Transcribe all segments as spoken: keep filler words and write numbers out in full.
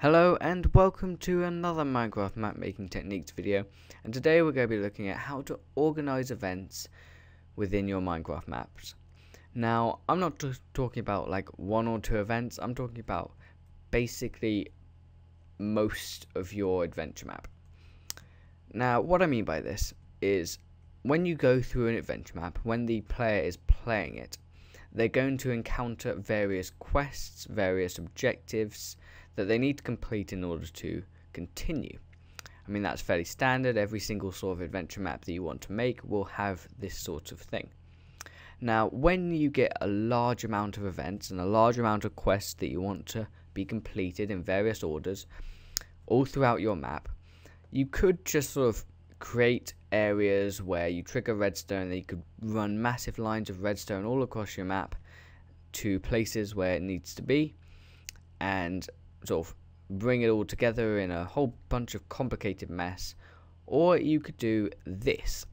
Hello and welcome to another Minecraft map making techniques video, and today we're going to be looking at how to organize events within your Minecraft maps. Now I'm not just talking about like one or two events, I'm talking about basically most of your adventure map. Now what I mean by this is when you go through an adventure map, when the player is playing it, they're going to encounter various quests, various objectives that they need to complete in order to continue. I mean, that's fairly standard. Every single sort of adventure map that you want to make will have this sort of thing. Now, when you get a large amount of events and a large amount of quests that you want to be completed in various orders all throughout your map, you could just sort of create areas where you trigger redstone, and you could run massive lines of redstone all across your map to places where it needs to be, and sort of bring it all together in a whole bunch of complicated mess. Or you could do this.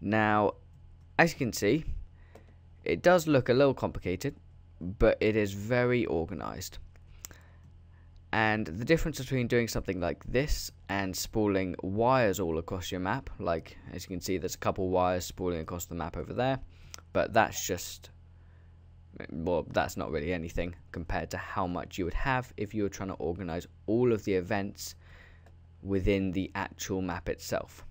Now, as you can see, it does look a little complicated, but it is very organized. And the difference between doing something like this and spooling wires all across your map, like as you can see there's a couple wires spooling across the map over there, but that's just, well, that's not really anything compared to how much you would have if you were trying to organize all of the events within the actual map itself.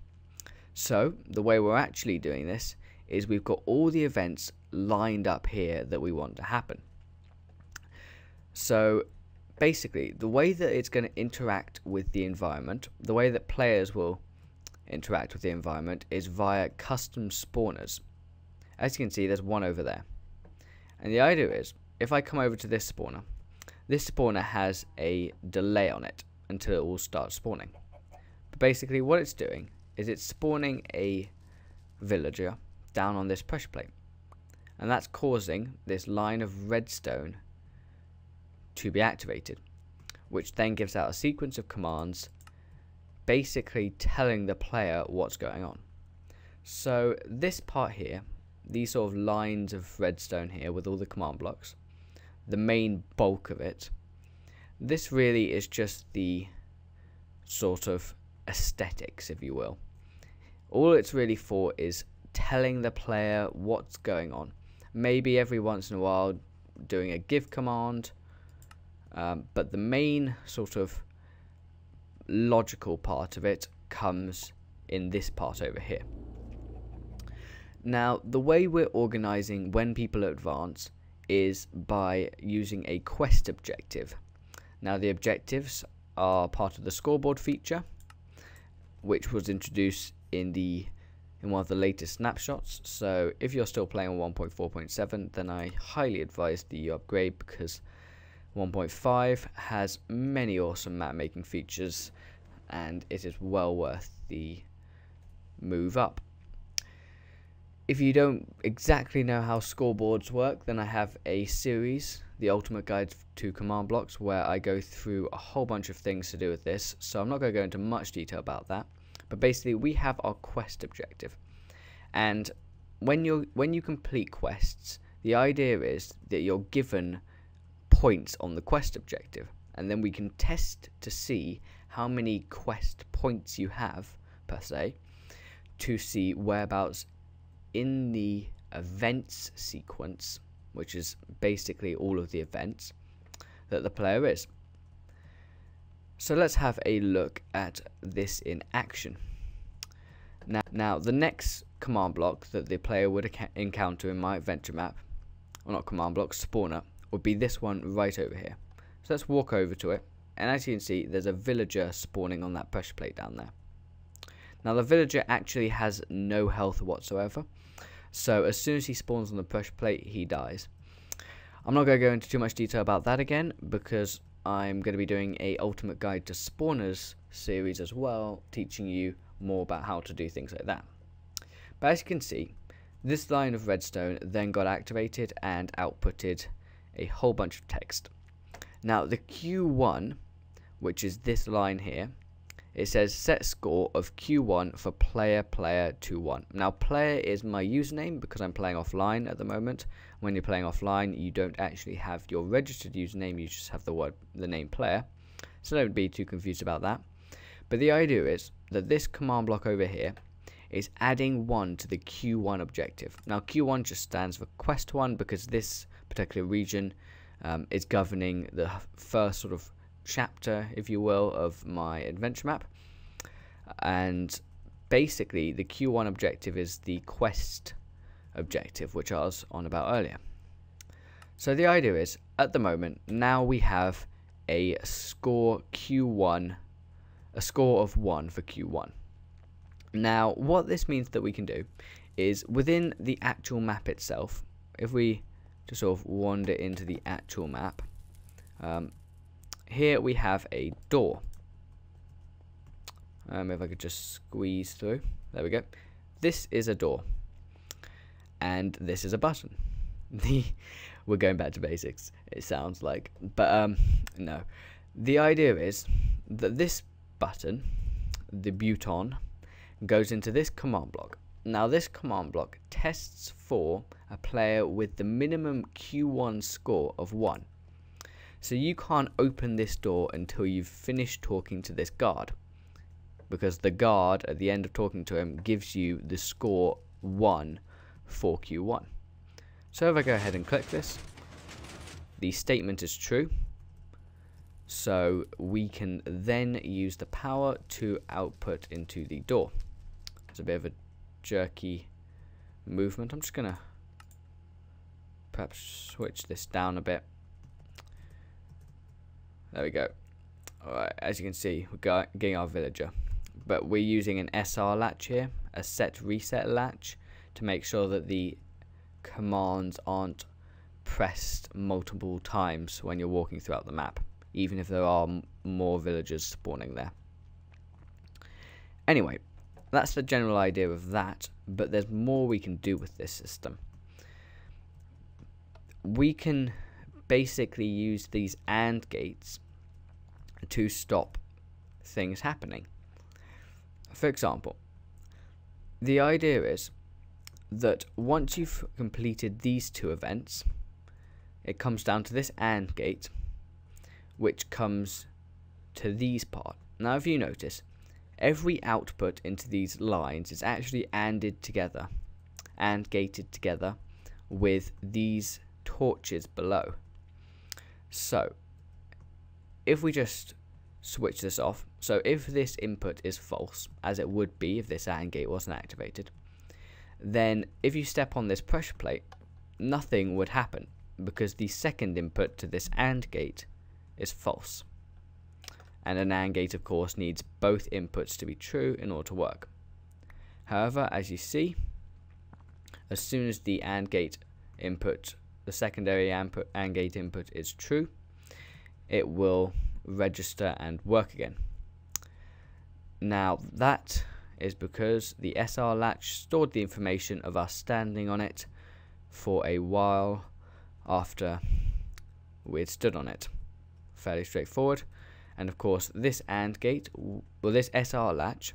So the way we're actually doing this is we've got all the events lined up here that we want to happen. So basically, the way that it's going to interact with the environment, the way that players will interact with the environment, is via custom spawners. As you can see, there's one over there. And the idea is, if I come over to this spawner, this spawner has a delay on it until it all starts spawning. But basically, what it's doing is it's spawning a villager down on this pressure plate. And that's causing this line of redstone to be activated, which then gives out a sequence of commands basically telling the player what's going on. So this part here, these sort of lines of redstone here with all the command blocks, the main bulk of it, this really is just the sort of aesthetics, if you will. All it's really for is telling the player what's going on. Maybe every once in a while doing a give command, Um, but the main sort of logical part of it comes in this part over here. Now, the way we're organizing when people advance is by using a quest objective. Now, the objectives are part of the scoreboard feature, which was introduced in the in one of the latest snapshots. So if you're still playing on one point four point seven, then I highly advise that you upgrade, because one point five has many awesome map making features and it is well worth the move up. If you don't exactly know how scoreboards work, then I have a series, The Ultimate Guide to Command Blocks, where I go through a whole bunch of things to do with this, so I'm not going to go into much detail about that. But basically we have our quest objective, and when you when you complete quests, the idea is that you're given points on the quest objective, and then we can test to see how many quest points you have per se, to see whereabouts in the events sequence, which is basically all of the events, that the player is. So let's have a look at this in action. Now, now the next command block that the player would encounter in my adventure map, or not command block, spawner, would be this one right over here. So let's walk over to it, and as you can see there's a villager spawning on that pressure plate down there. Now the villager actually has no health whatsoever, so as soon as he spawns on the pressure plate he dies. I'm not going to go into too much detail about that again, because I'm going to be doing a Ultimate Guide to Spawners series as well, teaching you more about how to do things like that. But as you can see, this line of redstone then got activated and outputted a whole bunch of text. Now the Q one, which is this line here, it says set score of Q one for player player two one. Now player is my username because I'm playing offline at the moment. When you're playing offline you don't actually have your registered username, you just have the word the name player. so don't be too confused about that. But the idea is that this command block over here is adding one to the Q one objective. Now Q one just stands for quest one, because this particular region um, is governing the first sort of chapter, if you will, of my adventure map. And basically the Q one objective is the quest objective, which I was on about earlier. So the idea is, at the moment, now we have a score Q one, a score of one for Q one. Now, what this means that we can do is, within the actual map itself, if we just sort of wander into the actual map, um, here we have a door. Um, if I could just squeeze through, there we go. This is a door, and this is a button. The we're going back to basics, it sounds like, but um, no. The idea is that this button, the button, goes into this command block. Now this command block tests for a player with the minimum Q one score of one. So you can't open this door until you've finished talking to this guard, because the guard, at the end of talking to him, gives you the score one for Q one. So if I go ahead and click this, the statement is true, so we can then use the power to output into the door. It's a bit of a jerky movement. I'm just gonna perhaps switch this down a bit. There we go. Alright, as you can see, we're getting our villager, but we're using an S R latch here, a set reset latch, to make sure that the commands aren't pressed multiple times when you're walking throughout the map, even if there are more villagers spawning there. Anyway, that's the general idea of that, but there's more we can do with this system. We can basically use these AND gates to stop things happening. For example, the idea is that once you've completed these two events, it comes down to this AND gate, which comes to these part. Now if you notice, every output into these lines is actually ANDed together, AND gated together with these torches below. So if we just switch this off, so if this input is false, as it would be if this AND gate wasn't activated, then if you step on this pressure plate, nothing would happen, because the second input to this AND gate is false. And an AND gate, of course, needs both inputs to be true in order to work. However, as you see, as soon as the AND gate input, the secondary AND gate input is true, it will register and work again. Now that is because the S R latch stored the information of us standing on it for a while after we'd stood on it. Fairly straightforward. And of course this AND gate, well, this S R latch.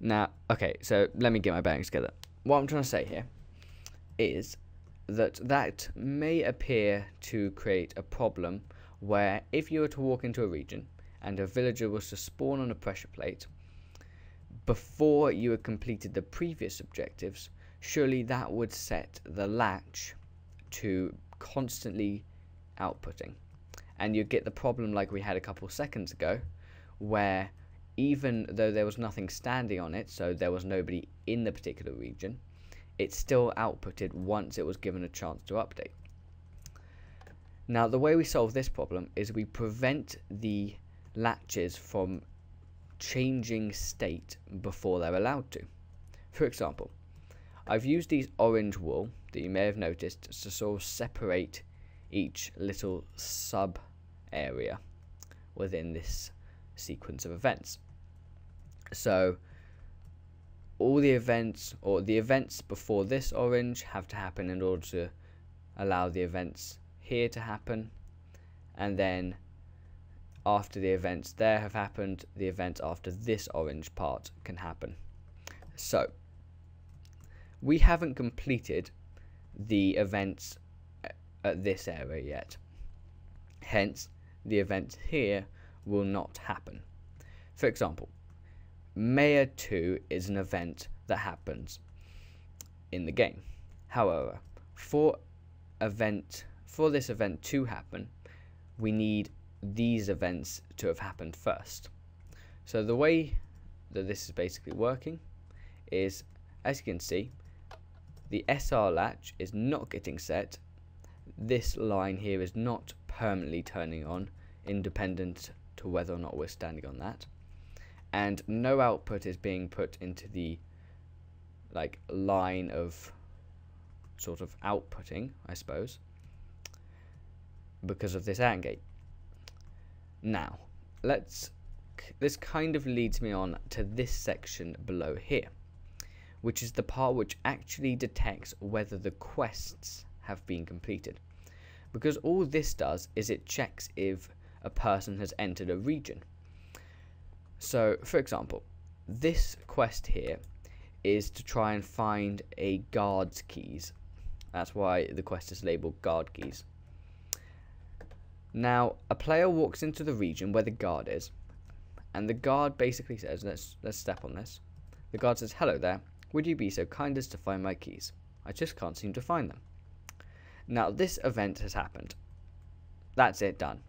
Now, okay, so let me get my bearings together. What I'm trying to say here is that that may appear to create a problem where if you were to walk into a region and a villager was to spawn on a pressure plate before you had completed the previous objectives, surely that would set the latch to constantly outputting. And you get the problem like we had a couple seconds ago, where even though there was nothing standing on it, so there was nobody in the particular region, it still outputted once it was given a chance to update. Now the way we solve this problem is we prevent the latches from changing state before they're allowed to. For example, I've used these orange wool that you may have noticed to sort of separate each little sub area within this sequence of events. So all the events, or the events before this orange, have to happen in order to allow the events here to happen, and then after the events there have happened, the events after this orange part can happen. So we haven't completed the events at this area yet, hence the events here will not happen. For example, Mayor two is an event that happens in the game. However, for event for this event to happen, we need these events to have happened first. So the way that this is basically working is, as you can see, the S R latch is not getting set. This line here is not permanently turning on, independent to whether or not we're standing on that. And no output is being put into the like line of sort of outputting, I suppose, because of this AND gate. Now, let's this kind of leads me on to this section below here, which is the part which actually detects whether the quests have been completed. Because all this does is it checks if a person has entered a region. So, for example, this quest here is to try and find a guard's keys. That's why the quest is labelled guard keys. Now, a player walks into the region where the guard is, and the guard basically says, let's, let's step on this. The guard says, "Hello there. Would you be so kind as to find my keys? I just can't seem to find them." Now, this event has happened. That's it, done.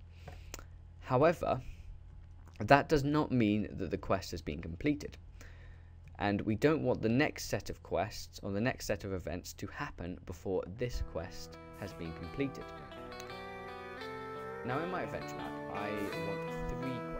However, that does not mean that the quest has been completed. And we don't want the next set of quests or the next set of events to happen before this quest has been completed. Now, in my adventure map, I want three quests.